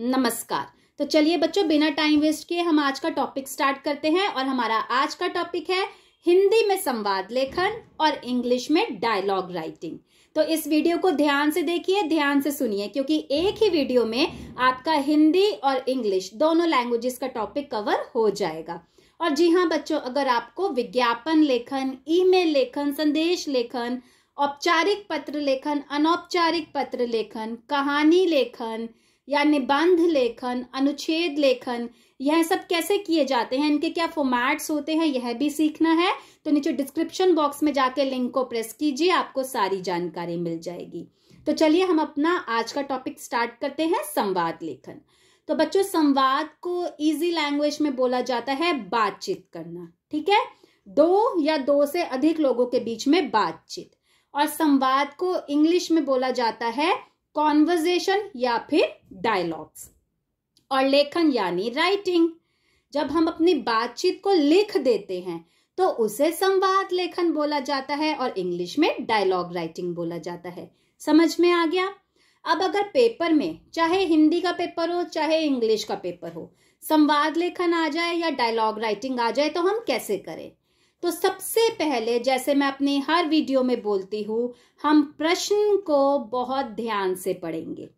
नमस्कार। तो चलिए बच्चों, बिना टाइम वेस्ट किए हम आज का टॉपिक स्टार्ट करते हैं और हमारा आज का टॉपिक है हिंदी में संवाद लेखन और इंग्लिश में डायलॉग राइटिंग। तो इस वीडियो को ध्यान से देखिए, ध्यान से सुनिए, क्योंकि एक ही वीडियो में आपका हिंदी और इंग्लिश दोनों लैंग्वेजेस का टॉपिक कवर हो जाएगा। और जी हाँ बच्चों, अगर आपको विज्ञापन लेखन, ईमेल लेखन, संदेश लेखन, औपचारिक पत्र लेखन, अनौपचारिक पत्र लेखन, कहानी लेखन या निबंध लेखन, अनुच्छेद लेखन, यह सब कैसे किए जाते हैं, इनके क्या फॉर्मेट्स होते हैं, यह भी सीखना है तो नीचे डिस्क्रिप्शन बॉक्स में जाके लिंक को प्रेस कीजिए, आपको सारी जानकारी मिल जाएगी। तो चलिए हम अपना आज का टॉपिक स्टार्ट करते हैं, संवाद लेखन। तो बच्चों, संवाद को इजी लैंग्वेज में बोला जाता है बातचीत करना, ठीक है, दो या दो से अधिक लोगों के बीच में बातचीत। और संवाद को इंग्लिश में बोला जाता है कॉन्वर्जेशन या फिर डायलॉग्स। और लेखन यानी राइटिंग, जब हम अपनी बातचीत को लिख देते हैं तो उसे संवाद लेखन बोला जाता है और इंग्लिश में डायलॉग राइटिंग बोला जाता है। समझ में आ गया। अब अगर पेपर में, चाहे हिंदी का पेपर हो चाहे इंग्लिश का पेपर हो, संवाद लेखन आ जाए या डायलॉग राइटिंग आ जाए तो हम कैसे करें? तो सबसे पहले, जैसे मैं अपनी हर वीडियो में बोलती हूँ, हम प्रश्न को बहुत ध्यान से पढ़ेंगे,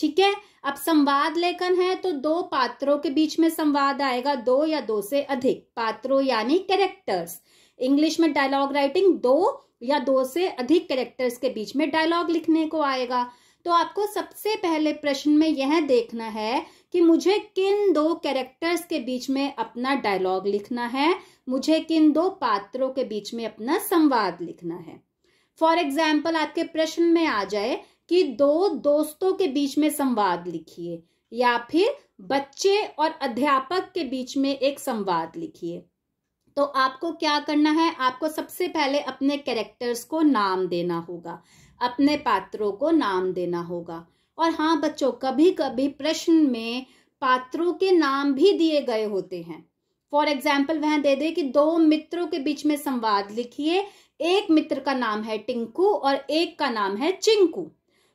ठीक है। अब संवाद लेखन है तो दो पात्रों के बीच में संवाद आएगा, दो या दो से अधिक पात्रों यानी कैरेक्टर्स। इंग्लिश में डायलॉग राइटिंग दो या दो से अधिक कैरेक्टर्स के बीच में डायलॉग लिखने को आएगा। तो आपको सबसे पहले प्रश्न में यह देखना है कि मुझे किन दो कैरेक्टर्स के बीच में अपना डायलॉग लिखना है, मुझे किन दो पात्रों के बीच में अपना संवाद लिखना है। फॉर एग्जाम्पल, आपके प्रश्न में आ जाए कि दो दोस्तों के बीच में संवाद लिखिए, या फिर बच्चे और अध्यापक के बीच में एक संवाद लिखिए, तो आपको क्या करना है? आपको सबसे पहले अपने कैरेक्टर्स को नाम देना होगा, अपने पात्रों को नाम देना होगा। और हाँ बच्चों, कभी कभी प्रश्न में पात्रों के नाम भी दिए गए होते हैं। फॉर एग्जाम्पल, वह दे दे कि दो मित्रों के बीच में संवाद लिखिए, एक मित्र का नाम है टिंकू और एक का नाम है चिंकू।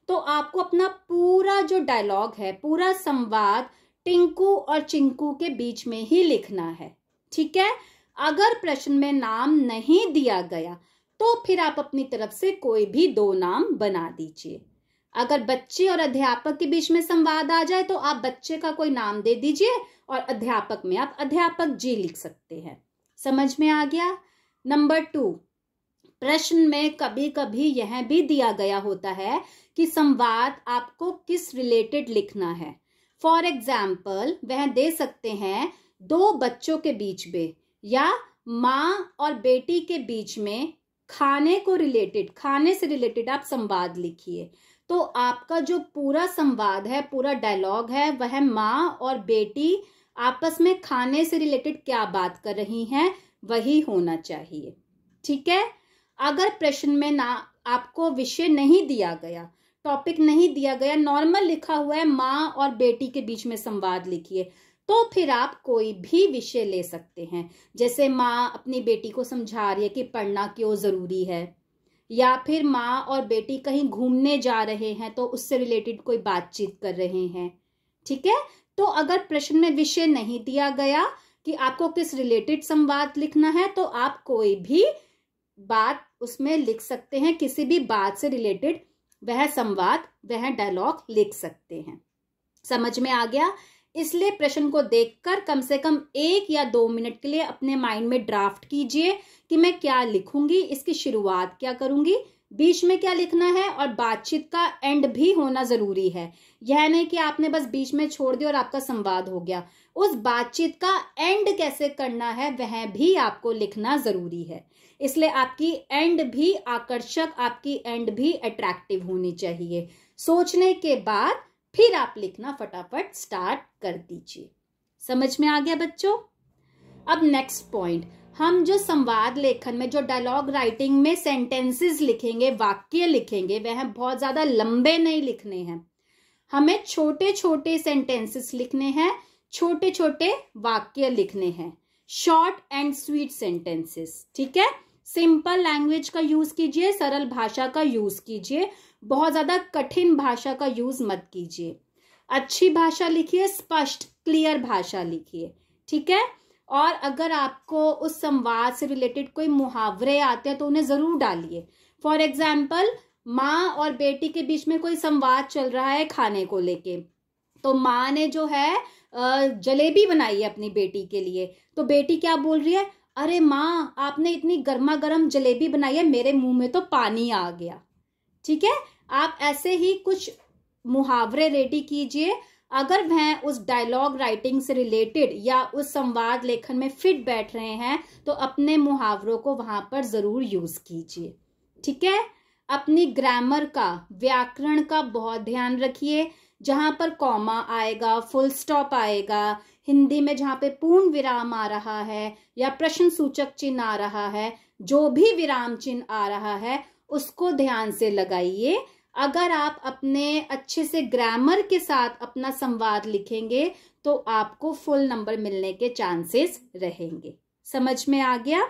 तो आपको अपना पूरा जो डायलॉग है, पूरा संवाद टिंकू और चिंकू के बीच में ही लिखना है, ठीक है। अगर प्रश्न में नाम नहीं दिया गया तो फिर आप अपनी तरफ से कोई भी दो नाम बना दीजिए। अगर बच्चे और अध्यापक के बीच में संवाद आ जाए तो आप बच्चे का कोई नाम दे दीजिए और अध्यापक में आप अध्यापक जी लिख सकते हैं। समझ में आ गया। नंबर 2, प्रश्न में कभी कभी यह भी दिया गया होता है कि संवाद आपको किस रिलेटेड लिखना है। फॉर एग्जाम्पल, वह दे सकते हैं दो बच्चों के बीच में या माँ और बेटी के बीच में खाने को रिलेटेड, खाने से रिलेटेड आप संवाद लिखिए। तो आपका जो पूरा संवाद है, पूरा डायलॉग है, वह माँ और बेटी आपस में खाने से रिलेटेड क्या बात कर रही हैं वही होना चाहिए, ठीक है। अगर प्रश्न में ना आपको विषय नहीं दिया गया, टॉपिक नहीं दिया गया, नॉर्मल लिखा हुआ है माँ और बेटी के बीच में संवाद लिखिए, तो फिर आप कोई भी विषय ले सकते हैं। जैसे माँ अपनी बेटी को समझा रही है कि पढ़ना क्यों ज़रूरी है, या फिर माँ और बेटी कहीं घूमने जा रहे हैं तो उससे रिलेटेड कोई बातचीत कर रहे हैं, ठीक है। तो अगर प्रश्न में विषय नहीं दिया गया कि आपको किस रिलेटेड संवाद लिखना है तो आप कोई भी बात उसमें लिख सकते हैं, किसी भी बात से रिलेटेड वह संवाद, वह डायलॉग लिख सकते हैं। समझ में आ गया। इसलिए प्रश्न को देखकर कम से कम 1 या 2 मिनट के लिए अपने माइंड में ड्राफ्ट कीजिए कि मैं क्या लिखूंगी, इसकी शुरुआत क्या करूंगी, बीच में क्या लिखना है, और बातचीत का एंड भी होना जरूरी है। यह नहीं कि आपने बस बीच में छोड़ दिया और आपका संवाद हो गया। उस बातचीत का एंड कैसे करना है वह भी आपको लिखना जरूरी है। इसलिए आपकी एंड भी आकर्षक, आपकी एंड भी अट्रैक्टिव होनी चाहिए। सोचने के बाद फिर आप लिखना फटाफट स्टार्ट कर दीजिए। समझ में आ गया बच्चों। अब नेक्स्ट पॉइंट, हम जो संवाद लेखन में, जो डायलॉग राइटिंग में सेंटेंसेस लिखेंगे, वाक्य लिखेंगे, वह बहुत ज्यादा लंबे नहीं लिखने हैं। हमें छोटे छोटे सेंटेंसेस लिखने हैं, छोटे छोटे वाक्य लिखने हैं, शॉर्ट एंड स्वीट सेंटेंसेस, ठीक है। सिंपल लैंग्वेज का यूज कीजिए, सरल भाषा का यूज कीजिए, बहुत ज्यादा कठिन भाषा का यूज मत कीजिए। अच्छी भाषा लिखिए, स्पष्ट क्लियर भाषा लिखिए, ठीक है। और अगर आपको उस संवाद से रिलेटेड कोई मुहावरे आते हैं तो उन्हें जरूर डालिए। फॉर एग्जाम्पल, माँ और बेटी के बीच में कोई संवाद चल रहा है खाने को लेके, तो माँ ने जो है जलेबी बनाई है अपनी बेटी के लिए, तो बेटी क्या बोल रही है, अरे माँ आपने इतनी गर्मा गर्म जलेबी बनाई है, मेरे मुंह में तो पानी आ गया, ठीक है। आप ऐसे ही कुछ मुहावरे रेडी कीजिए, अगर वह उस डायलॉग राइटिंग से रिलेटेड या उस संवाद लेखन में फिट बैठ रहे हैं तो अपने मुहावरों को वहां पर जरूर यूज कीजिए, ठीक है। अपनी ग्रामर का, व्याकरण का बहुत ध्यान रखिए, जहां पर कॉमा आएगा, फुल स्टॉप आएगा, हिंदी में जहां पे पूर्ण विराम आ रहा है या प्रश्न सूचक चिन्ह आ रहा है, जो भी विराम चिन्ह आ रहा है उसको ध्यान से लगाइए। अगर आप अपने अच्छे से ग्रामर के साथ अपना संवाद लिखेंगे तो आपको फुल नंबर मिलने के चांसेस रहेंगे। समझ में आ गया?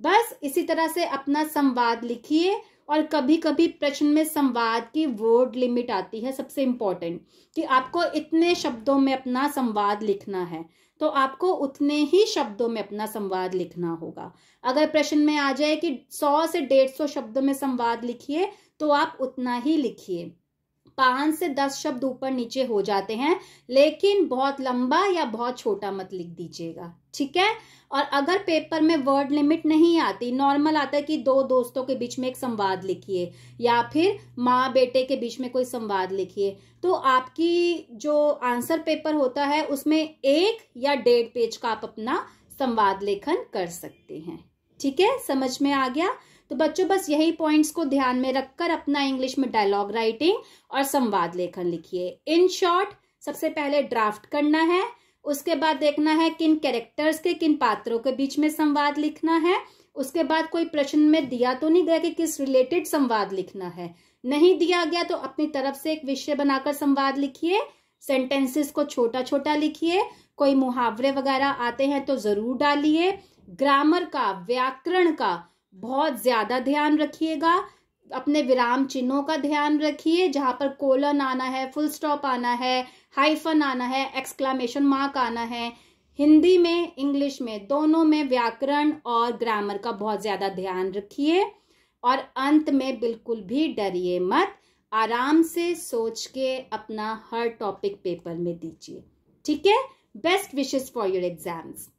बस इसी तरह से अपना संवाद लिखिए। और कभी कभी प्रश्न में संवाद की वर्ड लिमिट आती है, सबसे इम्पोर्टेंट, कि आपको इतने शब्दों में अपना संवाद लिखना है, तो आपको उतने ही शब्दों में अपना संवाद लिखना होगा। अगर प्रश्न में आ जाए कि 100 से 150 शब्दों में संवाद लिखिए तो आप उतना ही लिखिए। 5 से 10 शब्द ऊपर नीचे हो जाते हैं, लेकिन बहुत लंबा या बहुत छोटा मत लिख दीजिएगा, ठीक है। और अगर पेपर में वर्ड लिमिट नहीं आती, नॉर्मल आता है कि 2 दोस्तों के बीच में एक संवाद लिखिए या फिर माँ बेटे के बीच में कोई संवाद लिखिए, तो आपकी जो आंसर पेपर होता है उसमें 1 या 1.5 पेज का आप अपना संवाद लेखन कर सकते हैं, ठीक है। समझ में आ गया? तो बच्चों बस यही पॉइंट्स को ध्यान में रखकर अपना इंग्लिश में डायलॉग राइटिंग और संवाद लेखन लिखिए। इन शॉर्ट, सबसे पहले ड्राफ्ट करना है, उसके बाद देखना है किन कैरेक्टर्स के, किन पात्रों के बीच में संवाद लिखना है, उसके बाद कोई प्रश्न में दिया तो नहीं गया कि किस रिलेटेड संवाद लिखना है, नहीं दिया गया तो अपनी तरफ से एक विषय बनाकर संवाद लिखिए। सेंटेंसेस को छोटा छोटा लिखिए, कोई मुहावरे वगैरह आते हैं तो जरूर डालिए। ग्रामर का, व्याकरण का बहुत ज्यादा ध्यान रखिएगा, अपने विराम चिन्हों का ध्यान रखिए, जहां पर कोलन आना है, फुल स्टॉप आना है, हाइफन आना है, एक्सक्लामेशन मार्क आना है। हिंदी में, इंग्लिश में, दोनों में व्याकरण और ग्रामर का बहुत ज्यादा ध्यान रखिए। और अंत में बिल्कुल भी डरिए मत, आराम से सोच के अपना हर टॉपिक पेपर में दीजिए, ठीक है। Best wishes for your exams.